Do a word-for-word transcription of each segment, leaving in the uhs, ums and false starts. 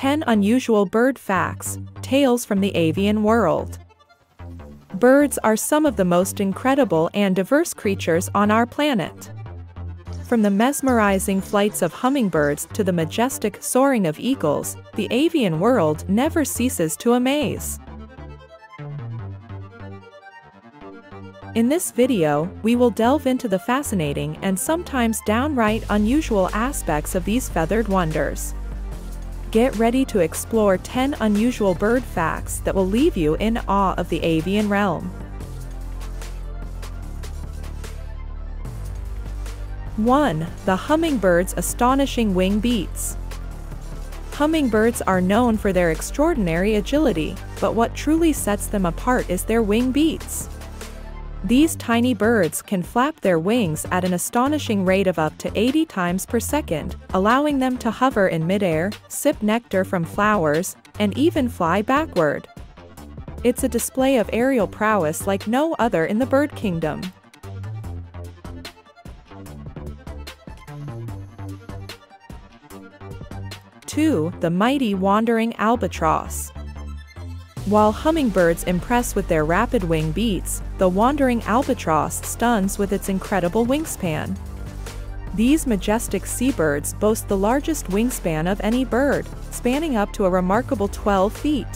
ten Unusual Bird Facts, Tales from the Avian World. Birds are some of the most incredible and diverse creatures on our planet. From the mesmerizing flights of hummingbirds to the majestic soaring of eagles, the avian world never ceases to amaze. In this video, we will delve into the fascinating and sometimes downright unusual aspects of these feathered wonders. Get ready to explore ten unusual bird facts that will leave you in awe of the avian realm. one. The hummingbird's astonishing wing beats. Hummingbirds are known for their extraordinary agility, but what truly sets them apart is their wing beats. These tiny birds can flap their wings at an astonishing rate of up to eighty times per second, allowing them to hover in midair, sip nectar from flowers, and even fly backward. It's a display of aerial prowess like no other in the bird kingdom. two. The mighty wandering albatross. While hummingbirds impress with their rapid wing beats, the wandering albatross stuns with its incredible wingspan. These majestic seabirds boast the largest wingspan of any bird, spanning up to a remarkable twelve feet.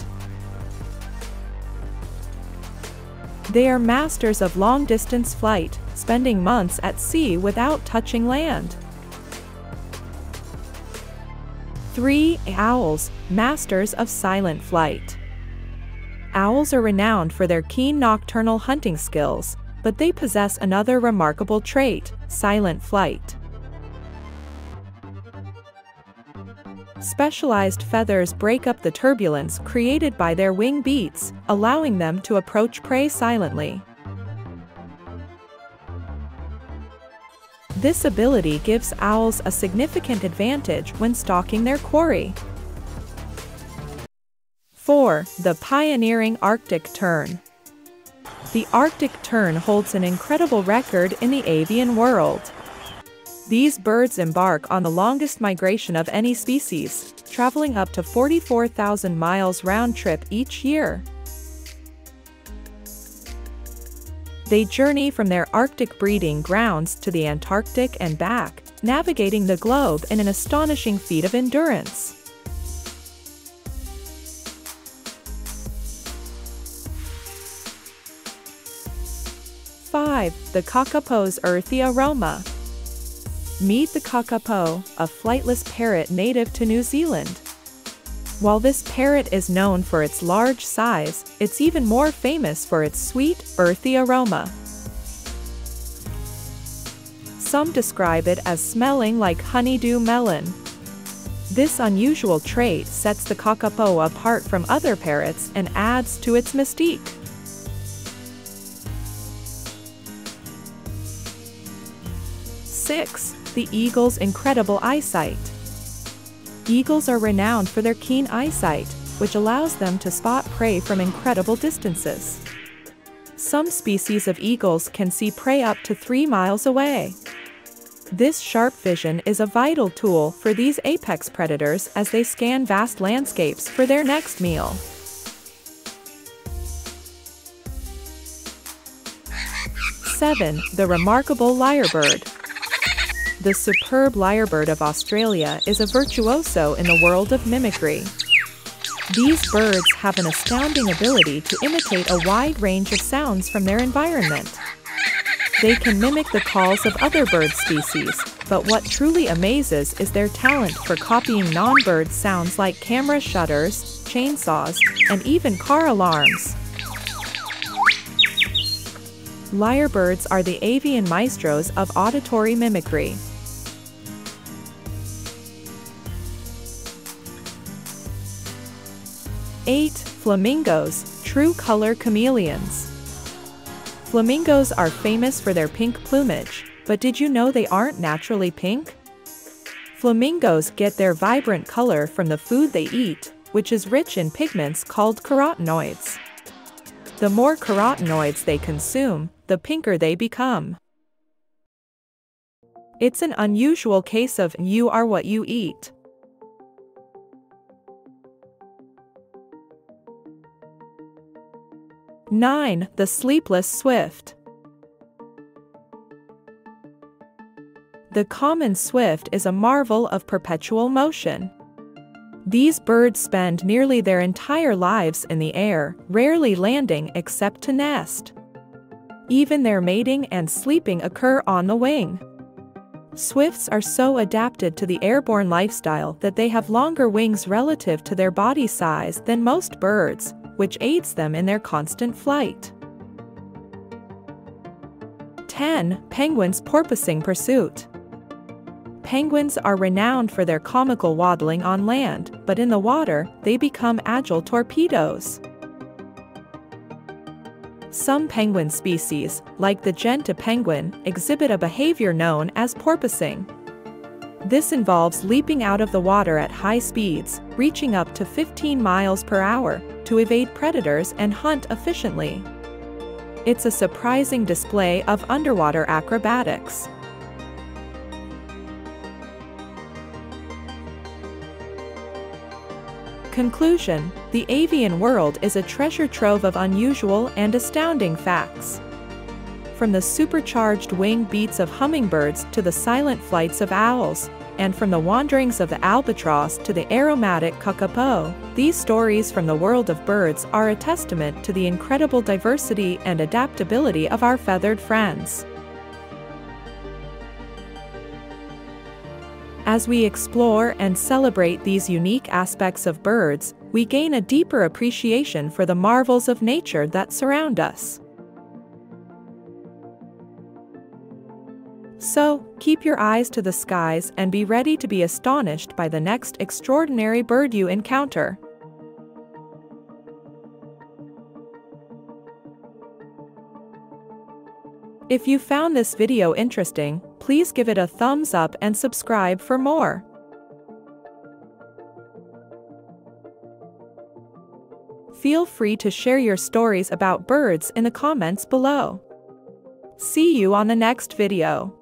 They are masters of long-distance flight, spending months at sea without touching land. three. Owls, masters of silent flight. Owls are renowned for their keen nocturnal hunting skills, but they possess another remarkable trait, silent flight. Specialized feathers break up the turbulence created by their wing beats, allowing them to approach prey silently. This ability gives owls a significant advantage when stalking their quarry. four. The pioneering Arctic tern. The Arctic tern holds an incredible record in the avian world. These birds embark on the longest migration of any species, traveling up to forty-four thousand miles round trip each year. They journey from their Arctic breeding grounds to the Antarctic and back, navigating the globe in an astonishing feat of endurance. five. The Kakapo's earthy aroma. Meet the kakapo, a flightless parrot native to New Zealand. While this parrot is known for its large size, it's even more famous for its sweet, earthy aroma. Some describe it as smelling like honeydew melon. This unusual trait sets the kakapo apart from other parrots and adds to its mystique. six. The eagle's incredible eyesight. Eagles are renowned for their keen eyesight, which allows them to spot prey from incredible distances. Some species of eagles can see prey up to three miles away. This sharp vision is a vital tool for these apex predators as they scan vast landscapes for their next meal. seven. The remarkable lyrebird. The superb lyrebird of Australia is a virtuoso in the world of mimicry. These birds have an astounding ability to imitate a wide range of sounds from their environment. They can mimic the calls of other bird species, but what truly amazes is their talent for copying non-bird sounds like camera shutters, chainsaws, and even car alarms. Lyrebirds are the avian maestros of auditory mimicry. eight. Flamingos, true color chameleons. Flamingos are famous for their pink plumage, but did you know they aren't naturally pink? Flamingos get their vibrant color from the food they eat, which is rich in pigments called carotenoids. The more carotenoids they consume, the pinker they become. It's an unusual case of you are what you eat. nine. The sleepless swift. The common swift is a marvel of perpetual motion. These birds spend nearly their entire lives in the air, rarely landing except to nest. Even their mating and sleeping occur on the wing. Swifts are so adapted to the airborne lifestyle that they have longer wings relative to their body size than most birds, which aids them in their constant flight. ten. Penguins' porpoising pursuit. Penguins are renowned for their comical waddling on land, but in the water, they become agile torpedoes. Some penguin species, like the genta penguin, exhibit a behavior known as porpoising. This involves leaping out of the water at high speeds, reaching up to fifteen miles per hour, to evade predators and hunt efficiently. It's a surprising display of underwater acrobatics. Conclusion: the avian world is a treasure trove of unusual and astounding facts. From the supercharged wing beats of hummingbirds to the silent flights of owls, and from the wanderings of the albatross to the aromatic kakapo, these stories from the world of birds are a testament to the incredible diversity and adaptability of our feathered friends. As we explore and celebrate these unique aspects of birds, we gain a deeper appreciation for the marvels of nature that surround us. So, keep your eyes to the skies and be ready to be astonished by the next extraordinary bird you encounter. If you found this video interesting, please give it a thumbs up and subscribe for more. Feel free to share your stories about birds in the comments below. See you on the next video.